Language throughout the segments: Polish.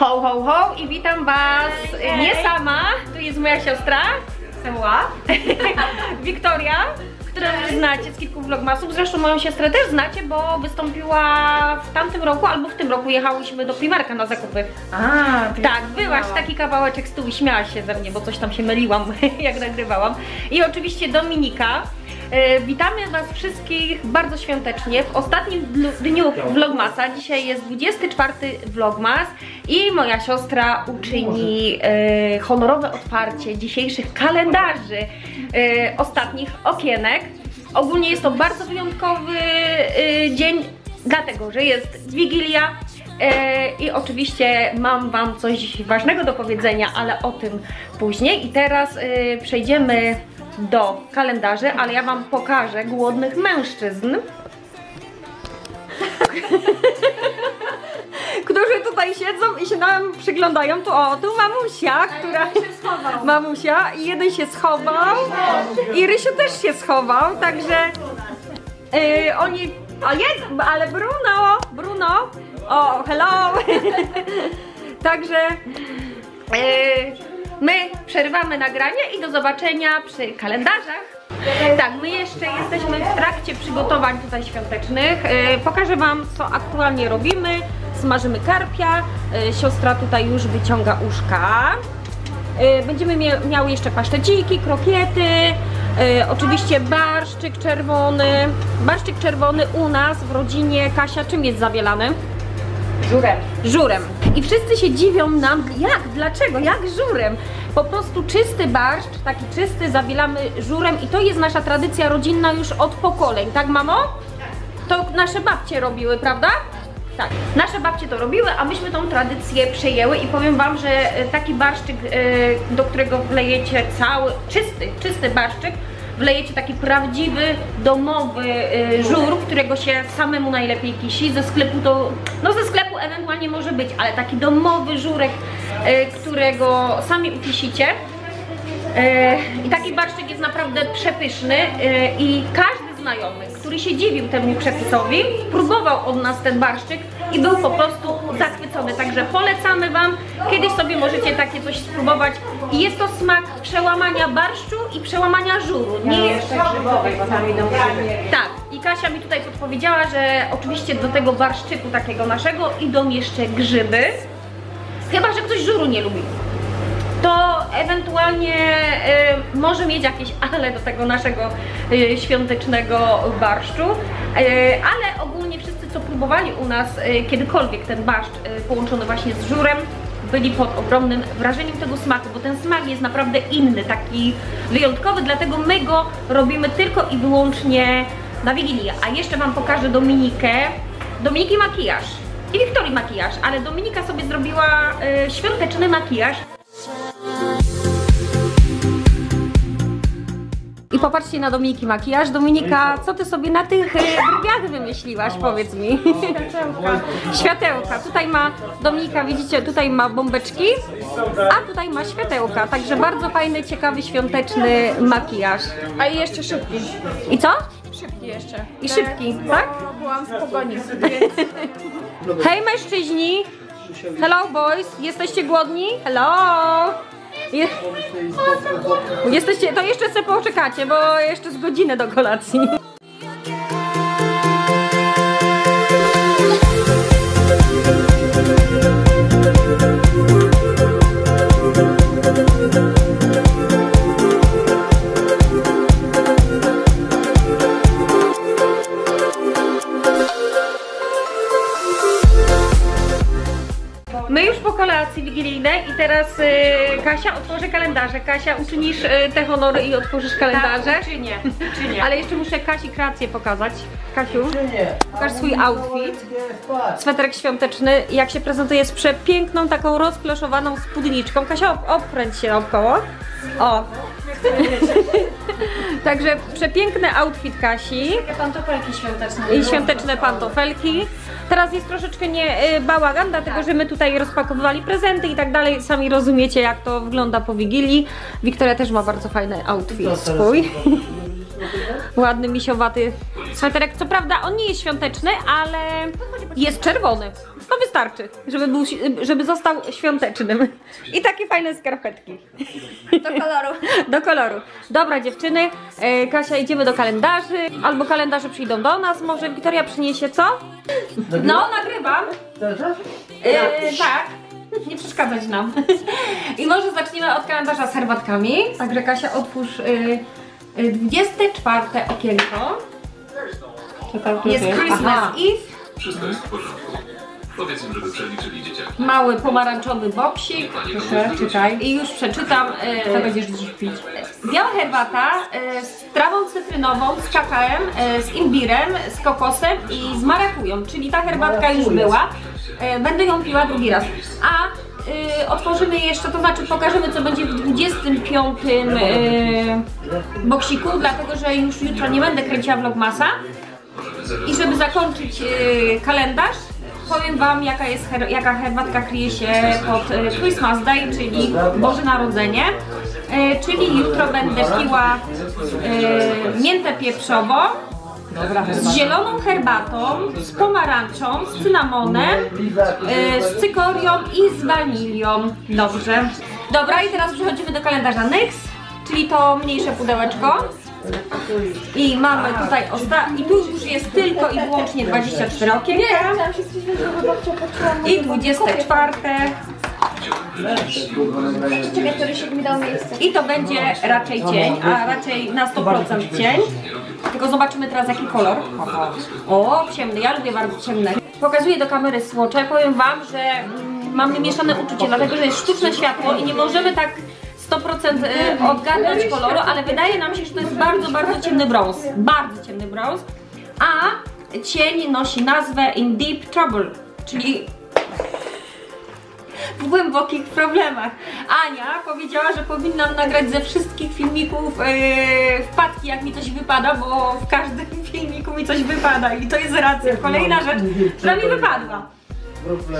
Ho, ho, ho i witam was, nie sama, tu jest moja siostra, Samuła, Wiktoria, którą już znacie z kilku vlogmasów, zresztą moją siostrę też znacie, bo wystąpiła w tamtym roku albo w tym roku, jechałyśmy do Primarka na zakupy. Tak, byłaś taki kawałeczek z tyłu i śmiała się ze mnie, bo coś tam się myliłam, jak nagrywałam. I oczywiście Dominika. Witamy was wszystkich bardzo świątecznie w ostatnim dniu vlogmasa. Dzisiaj jest 24 vlogmas i moja siostra uczyni honorowe otwarcie dzisiejszych kalendarzy, ostatnich okienek. Ogólnie jest to bardzo wyjątkowy dzień, dlatego że jest Wigilia i oczywiście mam wam coś ważnego do powiedzenia, ale o tym później. I teraz przejdziemy do kalendarzy, ale ja wam pokażę głodnych mężczyzn, którzy tutaj siedzą i się nam przyglądają. Tu, o, tu mamusia, która... Mamusia i jeden się schował i Rysiu też się schował, także oni... O jest, ale Bruno, Bruno, o, hello, także... My przerywamy nagranie i do zobaczenia przy kalendarzach. Tak, my jeszcze jesteśmy w trakcie przygotowań tutaj świątecznych. Pokażę wam, co aktualnie robimy. Smażymy karpia, siostra tutaj już wyciąga uszka. Będziemy miały jeszcze paszteciki, krokiety, oczywiście barszczyk czerwony. Barszczyk czerwony u nas w rodzinie, Kasia, czym jest zawielany? Żurem. Żurem. I wszyscy się dziwią nam, jak, dlaczego, jak żurem? Po prostu czysty barszcz, taki czysty, zawielamy żurem i to jest nasza tradycja rodzinna już od pokoleń, tak mamo? Tak. To nasze babcie robiły, prawda? Tak. Nasze babcie to robiły, a myśmy tą tradycję przejęły i powiem wam, że taki barszczyk, do którego wlejecie cały, czysty barszczyk, wlejecie taki prawdziwy, domowy żur, którego się samemu najlepiej kisi, ze sklepu to, no ze sklepu ewentualnie może być, ale taki domowy żurek, którego sami ukisicie. I taki barszczyk jest naprawdę przepyszny i każdy znajomy, który się dziwił temu przepisowi, próbował od nas ten barszczyk i był po prostu zachwycony, także polecamy wam, kiedyś sobie możecie takie coś spróbować i jest to smak przełamania barszczu i przełamania żuru. Nie jest grzybowej, bo tam idą grzyby. Tak, i Kasia mi tutaj podpowiedziała, że oczywiście do tego barszczyku takiego naszego idą jeszcze grzyby, chyba że ktoś żuru nie lubi. To ewentualnie może mieć jakieś ale do tego naszego świątecznego barszczu, ale ogólnie wszyscy, co próbowali u nas kiedykolwiek ten barszcz połączony właśnie z żurem, byli pod ogromnym wrażeniem tego smaku, bo ten smak jest naprawdę inny, taki wyjątkowy, dlatego my go robimy tylko i wyłącznie na Wigilię. A jeszcze wam pokażę Dominikę, Dominiki makijaż i Wiktorii makijaż, ale Dominika sobie zrobiła świąteczny makijaż. I popatrzcie na Dominiki makijaż. Dominika, co ty sobie na tych brwiach wymyśliłaś, powiedz mi? Światełka. Światełka. Tutaj ma Dominika, widzicie, tutaj ma bombeczki, a tutaj ma światełka. Także bardzo fajny, ciekawy, świąteczny makijaż. A i jeszcze szybki. I co? Szybki jeszcze. I szybki, tak? Bo byłam w pogoni. Hej mężczyźni! Hello boys, jesteście głodni? Hello! Jesteście, to jeszcze sobie poczekacie, bo jeszcze z godziny do kolacji. kolacji wigilijnej i teraz Kasia otworzy kalendarze. Kasia, uczynisz te honory i otworzysz kalendarze? Tak, uczynię. Ale jeszcze muszę Kasi kreację pokazać. Kasiu, pokaż swój outfit. Sweterek świąteczny, jak się prezentuje z przepiękną, taką rozkloszowaną spódniczką. Kasia, opręć się naokoło. O! Także przepiękny outfit Kasi. Takie pantofelki świąteczne. I świąteczne pantofelki. Teraz jest troszeczkę bałagan, dlatego że my tutaj rozpakowywali prezenty i tak dalej. Sami rozumiecie, jak to wygląda po Wigilii. Wiktoria też ma bardzo fajny outfit swój. Ładny, misiowaty sweterek. Co prawda on nie jest świąteczny, ale jest czerwony. To wystarczy, żeby został świątecznym. I takie fajne skarpetki. Do koloru. Dobra dziewczyny, Kasia, idziemy do kalendarzy. Albo kalendarze przyjdą do nas, może Wiktoria przyniesie co? No, nagrywam. Tak. Nie przeszkadzać nam. I może zaczniemy od kalendarza z herbatkami. Także Kasia, otwórz 24 okienko. Jest Christmas Eve. Wszystko jest w porządku. Powiedz im, żeby przeliczyli dzieciaki. Mały pomarańczowy boksik. Proszę, czytaj. I już przeczytam. Co będziesz dziś pić? Biała herbata z trawą cytrynową, z kakaem, z imbirem, z kokosem i z marakują. Czyli ta herbatka już była. Będę ją piła drugi raz. A otworzymy jeszcze, to znaczy pokażemy, co będzie w 25 boksiku, dlatego że już jutro nie będę kręciła vlogmasa. I żeby zakończyć kalendarz, powiem wam, jaka herbatka kryje się pod Christmas Day, czyli Boże Narodzenie. Czyli jutro będę piła miętę pieprzową z zieloną herbatą, z pomarańczą, z cynamonem, z cykorią i z wanilią. Dobrze. Dobra, i teraz przechodzimy do kalendarza NYX, czyli to mniejsze pudełeczko. I mamy tutaj i tu już jest tylko i wyłącznie 24 okienka i 24. I to będzie raczej cień, a raczej na 100% cień. Tylko zobaczymy teraz, jaki kolor. O, ciemny, ja lubię bardzo ciemne. Pokazuję do kamery słocze, powiem wam, że mamy mieszane uczucie, dlatego że jest sztuczne światło i nie możemy tak 100% odgadnąć koloru, ale wydaje nam się, że to jest bardzo, bardzo ciemny brąz. Bardzo ciemny brąz. A cień nosi nazwę In Deep Trouble, czyli w głębokich problemach. Ania powiedziała, że powinnam nagrać ze wszystkich filmików wpadki, jak mi coś wypada, bo w każdym filmiku mi coś wypada i to jest racja. Kolejna rzecz, która mi wypadła.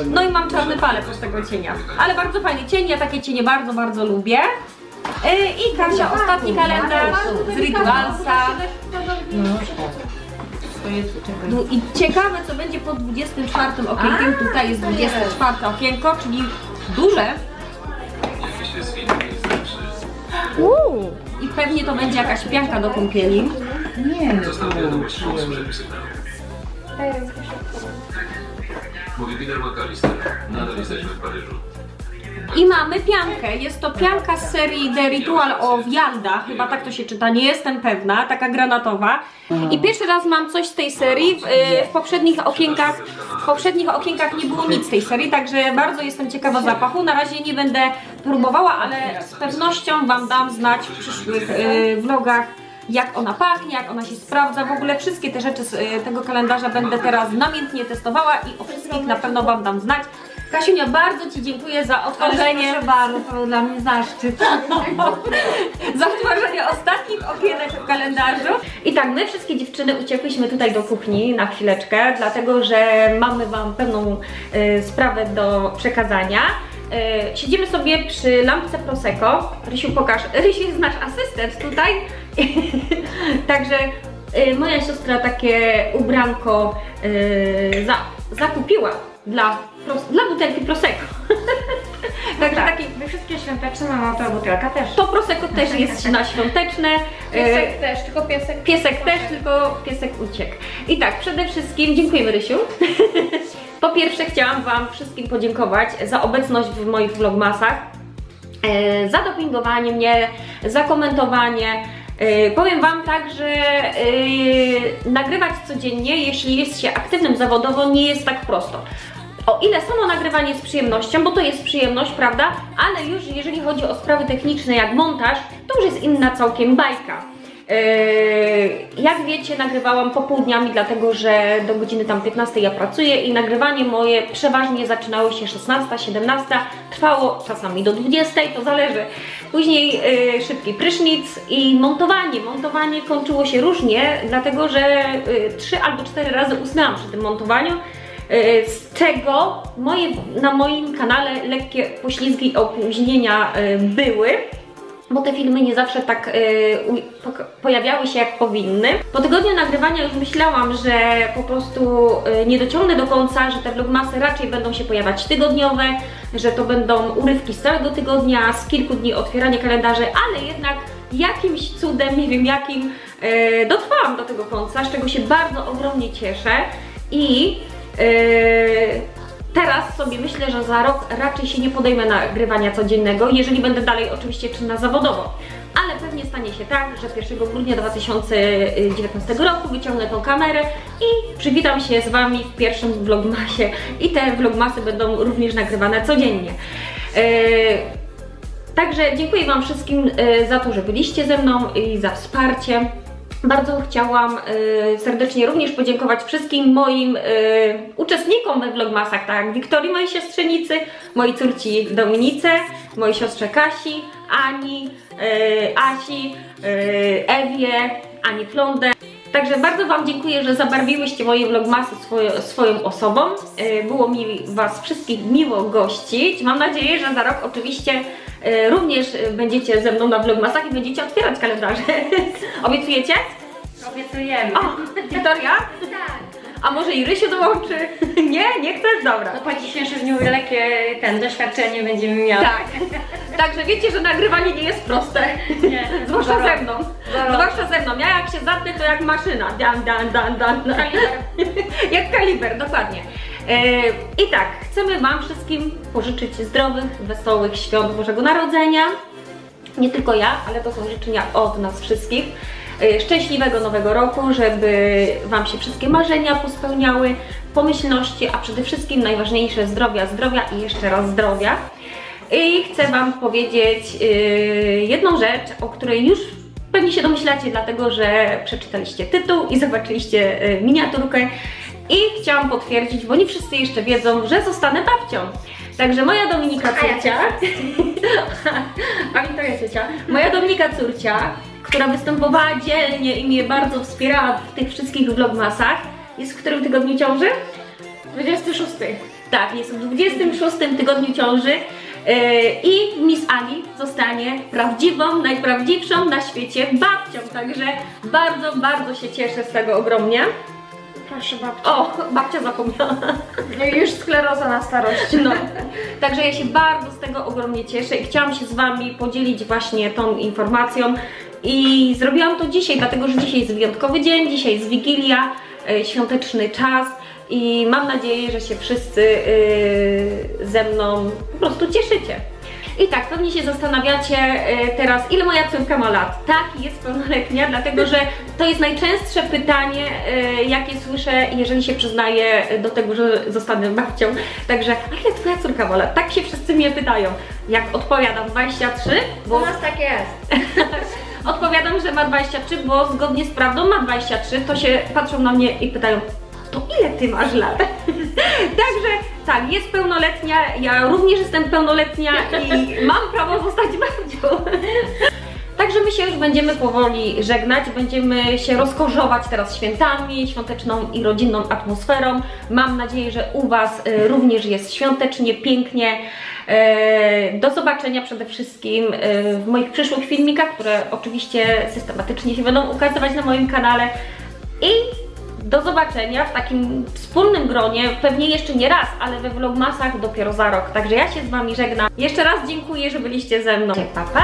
No i mam czarny palec z tego cienia. Ale bardzo fajny cień, ja takie cienie bardzo, bardzo lubię. I Kasia, ostatni kalendarz z Ritualsa. No i ciekawe, co będzie po 24 okienkiem. Tutaj jest 24 okienko, czyli duże. I pewnie to będzie jakaś pianka do kąpieli. Nie. I mamy piankę. Jest to pianka z serii The Ritual of Yalda. Chyba tak to się czyta, nie jestem pewna. Taka granatowa. I pierwszy raz mam coś z tej serii. W poprzednich okienkach nie było nic z tej serii, także bardzo jestem ciekawa zapachu. Na razie nie będę próbowała, ale z pewnością wam dam znać w przyszłych vlogach, jak ona pachnie, jak ona się sprawdza. W ogóle wszystkie te rzeczy z tego kalendarza będę teraz namiętnie testowała i o wszystkich na pewno wam dam znać. Kasiunia, bardzo ci dziękuję za odtworzenie. Proszę bardzo, to był dla mnie zaszczyt. Za odtworzenie ostatnich okienek w kalendarzu. I tak, my wszystkie dziewczyny uciekłyśmy tutaj do kuchni na chwileczkę, dlatego że mamy wam pewną sprawę do przekazania. Siedzimy sobie przy lampce Prosecco. Rysiu, pokaż. Rysiu jest nasz asystent tutaj. Także moja siostra takie ubranko zakupiła dla butelki Prosecco. Także tak, my wszystkie świąteczne mamy, to butelka też. To Prosecco też jest na świąteczne. Piesek też, tylko piesek. Piesek też, tylko piesek uciekł. I tak, przede wszystkim dziękujemy, Rysiu. Po pierwsze, chciałam wam wszystkim podziękować za obecność w moich vlogmasach, za dopingowanie mnie, za komentowanie. Powiem wam tak, że nagrywać codziennie, jeśli jest się aktywnym zawodowo, nie jest tak prosto. O ile samo nagrywanie z przyjemnością, bo to jest przyjemność, prawda? Ale już jeżeli chodzi o sprawy techniczne jak montaż, to już jest inna całkiem bajka. Jak wiecie, nagrywałam popołudniami, dlatego że do godziny tam 15 ja pracuję i nagrywanie moje przeważnie zaczynało się 16, 17, trwało czasami do 20, to zależy. Później szybki prysznic i montowanie. Montowanie kończyło się różnie, dlatego że 3 albo 4 razy usnęłam przy tym montowaniu, z czego na moim kanale lekkie poślizgi i opóźnienia były. Bo te filmy nie zawsze tak pojawiały się jak powinny. Po tygodniu nagrywania już myślałam, że po prostu nie dociągnę do końca, że te vlogmasy raczej będą się pojawiać tygodniowe, że to będą urywki z całego tygodnia, z kilku dni otwierania kalendarzy, ale jednak jakimś cudem, nie wiem jakim, dotrwałam do tego końca, z czego się bardzo ogromnie cieszę i teraz sobie myślę, że za rok raczej się nie podejmę nagrywania codziennego, jeżeli będę dalej oczywiście czynna zawodowo. Ale pewnie stanie się tak, że 1 grudnia 2019 roku wyciągnę tą kamerę i przywitam się z Wami w pierwszym vlogmasie. I te vlogmasy będą również nagrywane codziennie. Także dziękuję Wam wszystkim za to, że byliście ze mną i za wsparcie. Bardzo chciałam serdecznie również podziękować wszystkim moim uczestnikom we vlogmasach, tak jak Wiktorii, mojej siostrzenicy, mojej córci Dominice, mojej siostrze Kasi, Ani, Asi, Ewie, Ani Plondę. Także bardzo Wam dziękuję, że zabarwiłyście moje vlogmasy swoją osobą. Było mi Was wszystkich miło gościć. Mam nadzieję, że za rok oczywiście również będziecie ze mną na vlogmasach i będziecie otwierać kalendarze. Obiecujecie? Obiecujemy. O, Wiktoria? Tak. A może i Rysiu dołączy? Nie? Nie chcesz? Dobra. No po dzisiejszym dniu lekkie doświadczenie będziemy miały. Tak. Także wiecie, że nagrywanie nie jest proste. Nie. Zwłaszcza ze mną. Zwłaszcza ze mną. Ja jak się zatnę, to jak maszyna. Dan, dan, dan, dan. Kaliber. Jak kaliber, dokładnie. I tak, chcemy Wam wszystkim pożyczyć zdrowych, wesołych świąt Bożego Narodzenia. Nie tylko ja, ale to są życzenia od nas wszystkich. Szczęśliwego Nowego Roku, żeby Wam się wszystkie marzenia pospełniały, pomyślności, a przede wszystkim najważniejsze zdrowia, zdrowia i jeszcze raz zdrowia. I chcę Wam powiedzieć jedną rzecz, o której już pewnie się domyślacie, dlatego że przeczytaliście tytuł i zobaczyliście miniaturkę. I chciałam potwierdzić, bo nie wszyscy jeszcze wiedzą, że zostanę babcią. Także moja Dominika córcia, a Wiktoria ciocia, moja Dominika córcia, która występowała dzielnie i mnie bardzo wspierała w tych wszystkich vlogmasach. Jest w którym tygodniu ciąży? 26. Tak, jest w 26 tygodniu ciąży i Miss Ani zostanie prawdziwą, najprawdziwszą na świecie babcią. Także bardzo, bardzo się cieszę z tego ogromnie. Proszę babcia. O, babcia zapomniała. No i już skleroza na starość. No. Także ja się bardzo z tego ogromnie cieszę i chciałam się z Wami podzielić właśnie tą informacją. I zrobiłam to dzisiaj, dlatego że dzisiaj jest wyjątkowy dzień, dzisiaj jest Wigilia, świąteczny czas i mam nadzieję, że się wszyscy ze mną po prostu cieszycie. I tak, pewnie się zastanawiacie teraz, ile moja córka ma lat? Tak, jest pełnoletnia, dlatego że to jest najczęstsze pytanie, jakie słyszę, jeżeli się przyznaję do tego, że zostanę babcią. Także, ile twoja córka ma lat? Tak się wszyscy mnie pytają. Jak odpowiadam, 23? Bo u nas tak jest. Odpowiadam, że ma 23, bo zgodnie z prawdą ma 23, to się patrzą na mnie i pytają, to ile ty masz lat? Także tak, jest pełnoletnia, ja również jestem pełnoletnia i mam prawo zostać babcią. Także my się już będziemy powoli żegnać, będziemy się rozkorzować teraz świętami, świąteczną i rodzinną atmosferą. Mam nadzieję, że u Was również jest świątecznie, pięknie. Do zobaczenia przede wszystkim w moich przyszłych filmikach, które oczywiście systematycznie się będą ukazywać na moim kanale. I do zobaczenia w takim wspólnym gronie, pewnie jeszcze nie raz, ale we vlogmasach dopiero za rok. Także ja się z Wami żegnam. Jeszcze raz dziękuję, że byliście ze mną. Pa, pa!